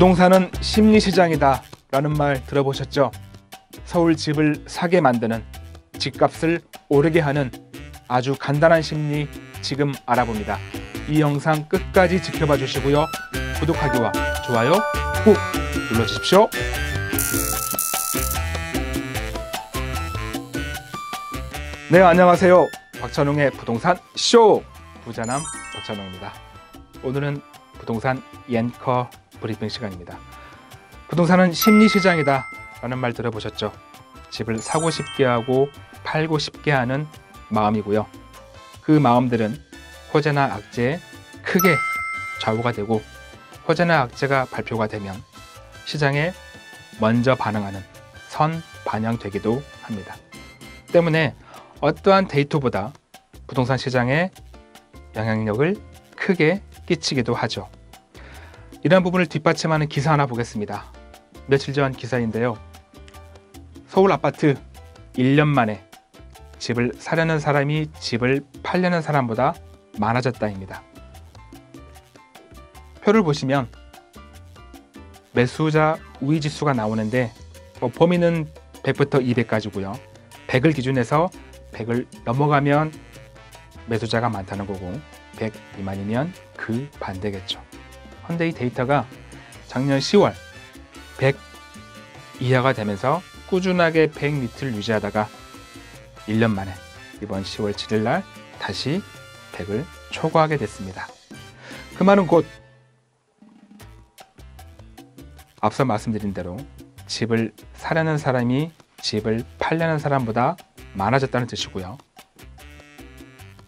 부동산은 심리시장이다 라는 말 들어보셨죠? 서울 집을 사게 만드는, 집값을 오르게 하는 아주 간단한 심리 지금 알아봅니다. 이 영상 끝까지 지켜봐 주시고요. 구독하기와 좋아요 꾹 눌러주십시오. 네, 안녕하세요. 박찬웅의 부동산 쇼! 부자남 박찬웅입니다. 오늘은 부동산 옌커 브리핑 시간입니다. 부동산은 심리시장이다 라는 말 들어보셨죠? 집을 사고 싶게 하고 팔고 싶게 하는 마음이고요. 그 마음들은 호재나 악재에 크게 좌우가 되고, 호재나 악재가 발표가 되면 시장에 먼저 반응하는 선 반영되기도 합니다. 때문에 어떠한 데이터보다 부동산 시장에 영향력을 크게 끼치기도 하죠. 이런 부분을 뒷받침하는 기사 하나 보겠습니다. 며칠 전 기사인데요. 서울 아파트 1년 만에 집을 사려는 사람이 집을 팔려는 사람보다 많아졌다입니다. 표를 보시면 매수자 우위지수가 나오는데 범위는 100부터 200까지고요. 100을 기준해서 100을 넘어가면 매수자가 많다는 거고, 100 미만이면 그 반대겠죠. 그런데 이 데이터가 작년 10월 100 이하가 되면서 꾸준하게 100 밑을 유지하다가 1년 만에 이번 10월 7일 날 다시 100을 초과하게 됐습니다. 그 말은 곧 앞서 말씀드린 대로 집을 사려는 사람이 집을 팔려는 사람보다 많아졌다는 뜻이고요.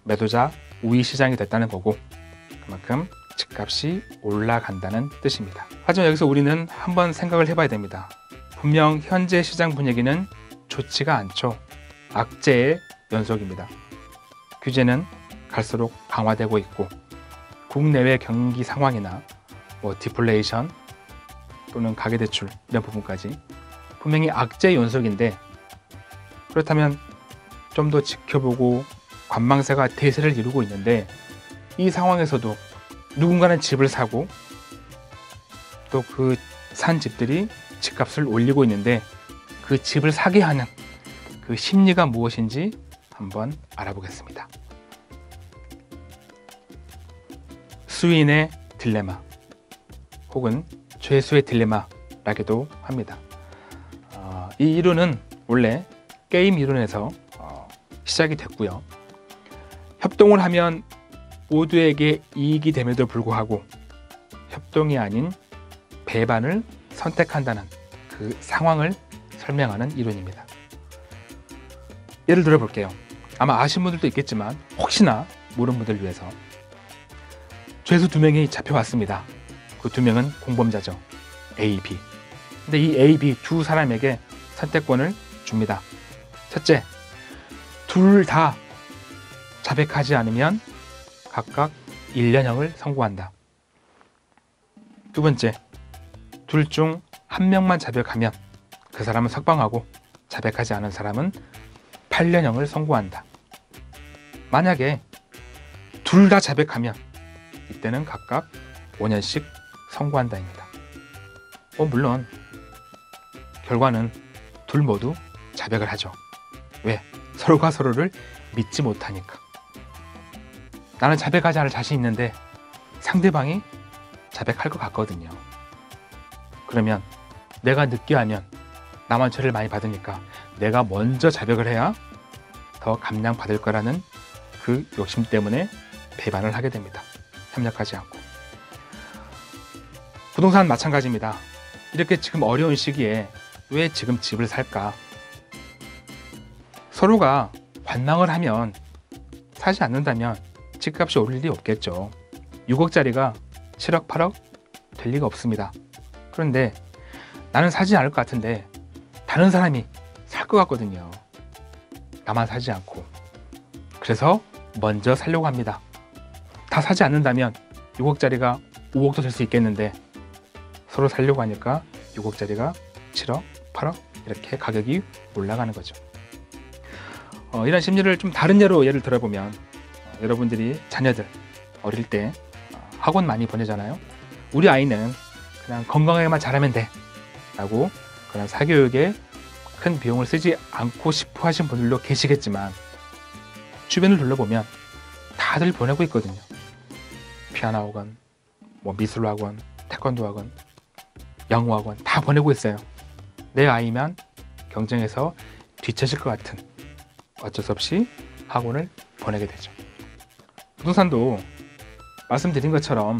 매도자 우위 시장이 됐다는 거고, 그만큼 집값이 올라간다는 뜻입니다. 하지만 여기서 우리는 한번 생각을 해봐야 됩니다. 분명 현재 시장 분위기는 좋지가 않죠. 악재의 연속입니다. 규제는 갈수록 강화되고 있고, 국내외 경기 상황이나 디플레이션 또는 가계대출 이런 부분까지 분명히 악재의 연속인데, 그렇다면 좀 더 지켜보고 관망세가 대세를 이루고 있는데, 이 상황에서도 누군가는 집을 사고 또 그 산 집들이 집값을 올리고 있는데, 그 집을 사게 하는 그 심리가 무엇인지 한번 알아보겠습니다. 수인의 딜레마 혹은 죄수의 딜레마라기도 합니다. 이 이론은 원래 게임 이론에서 시작이 됐고요. 협동을 하면 모두에게 이익이 됨에도 불구하고 협동이 아닌 배반을 선택한다는 그 상황을 설명하는 이론입니다. 예를 들어 볼게요. 아마 아신 분들도 있겠지만 혹시나 모르는 분들 위해서, 죄수 2명이 잡혀왔습니다. 그 2명은 공범자죠. A, B. 근데 이 A, B 2 사람에게 선택권을 줍니다. 첫째, 둘 다 자백하지 않으면 각각 1년형을 선고한다. 두 번째, 둘 중 한 명만 자백하면 그 사람은 석방하고 자백하지 않은 사람은 8년형을 선고한다. 만약에 둘 다 자백하면 이때는 각각 5년씩 선고한다입니다. 물론 결과는 둘 모두 자백을 하죠. 왜? 서로가 서로를 믿지 못하니까. 나는 자백하지 않을 자신 있는데 상대방이 자백할 것 같거든요. 그러면 내가 늦게 하면 나만 죄를 많이 받으니까 내가 먼저 자백을 해야 더 감량받을 거라는 그 욕심 때문에 배반을 하게 됩니다. 협력하지 않고. 부동산 마찬가지입니다. 이렇게 지금 어려운 시기에 왜 지금 집을 살까? 서로가 관망을 하면, 사지 않는다면 집값이 오를 일이 없겠죠. 6억짜리가 7억, 8억 될 리가 없습니다. 그런데 나는 사지 않을 것 같은데 다른 사람이 살 것 같거든요. 나만 사지 않고. 그래서 먼저 살려고 합니다. 다 사지 않는다면 6억짜리가 5억도 될 수 있겠는데, 서로 살려고 하니까 6억짜리가 7억, 8억 이렇게 가격이 올라가는 거죠. 이런 심리를 좀 다른 예로 예를 들어보면, 여러분들이 자녀들 어릴 때 학원 많이 보내잖아요. 우리 아이는 그냥 건강하게만 잘하면 돼 라고 그런 사교육에 큰 비용을 쓰지 않고 싶어 하신 분들도 계시겠지만, 주변을 둘러보면 다들 보내고 있거든요. 피아노 학원, 뭐 미술 학원, 태권도 학원, 영어 학원 다 보내고 있어요. 내 아이만 경쟁에서 뒤처질 것 같은, 어쩔 수 없이 학원을 보내게 되죠. 부동산도 말씀드린 것처럼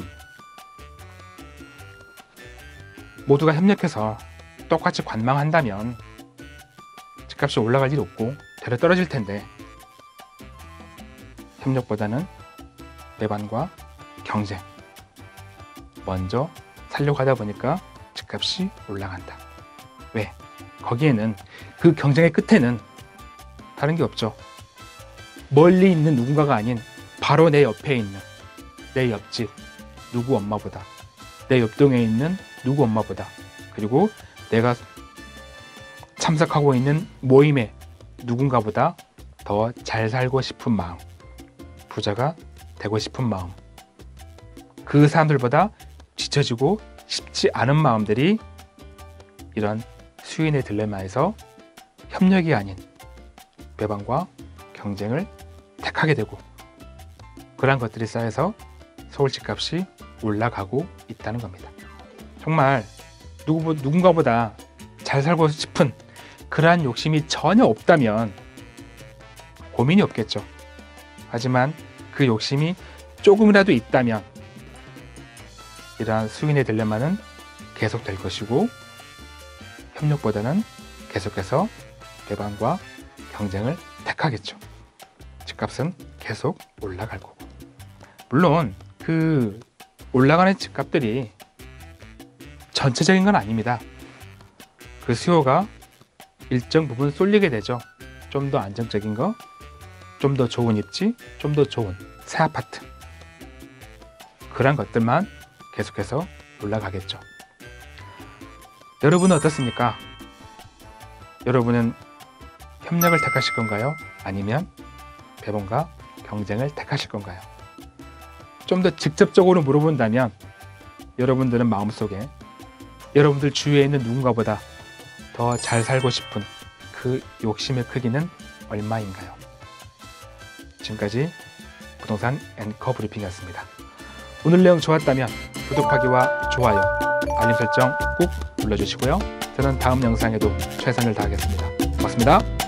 모두가 협력해서 똑같이 관망한다면 집값이 올라갈 일 없고 대려 떨어질 텐데, 협력보다는 배반과 경쟁 먼저 살려고 하다 보니까 집값이 올라간다. 왜? 거기에는, 그 경쟁의 끝에는 다른 게 없죠. 멀리 있는 누군가가 아닌 바로 내 옆에 있는, 내 옆집 누구 엄마보다, 내 옆동에 있는 누구 엄마보다, 그리고 내가 참석하고 있는 모임에 누군가보다 더 잘 살고 싶은 마음, 부자가 되고 싶은 마음, 그 사람들보다 뒤처지고 싶지 않은 마음들이 이런 수인의 딜레마에서 협력이 아닌 배반과 경쟁을 택하게 되고, 그러한 것들이 쌓여서 서울 집값이 올라가고 있다는 겁니다. 정말 누군가보다 잘 살고 싶은 그러한 욕심이 전혀 없다면 고민이 없겠죠. 하지만 그 욕심이 조금이라도 있다면 이러한 수인의 딜레마는 계속될 것이고, 협력보다는 계속해서 배반과 경쟁을 택하겠죠. 집값은 계속 올라갈 거고, 물론 그 올라가는 집값들이 전체적인 건 아닙니다. 그 수요가 일정 부분 쏠리게 되죠. 좀 더 안정적인 거, 좀 더 좋은 입지, 좀 더 좋은 새 아파트, 그런 것들만 계속해서 올라가겠죠. 여러분은 어떻습니까? 여러분은 협력을 택하실 건가요? 아니면 배반과 경쟁을 택하실 건가요? 좀 더 직접적으로 물어본다면, 여러분들은 마음속에 여러분들 주위에 있는 누군가보다 더 잘 살고 싶은 그 욕심의 크기는 얼마인가요? 지금까지 부동산 앵커 브리핑이었습니다. 오늘 내용 좋았다면 구독하기와 좋아요, 알림 설정 꾹 눌러주시고요. 저는 다음 영상에도 최선을 다하겠습니다. 고맙습니다.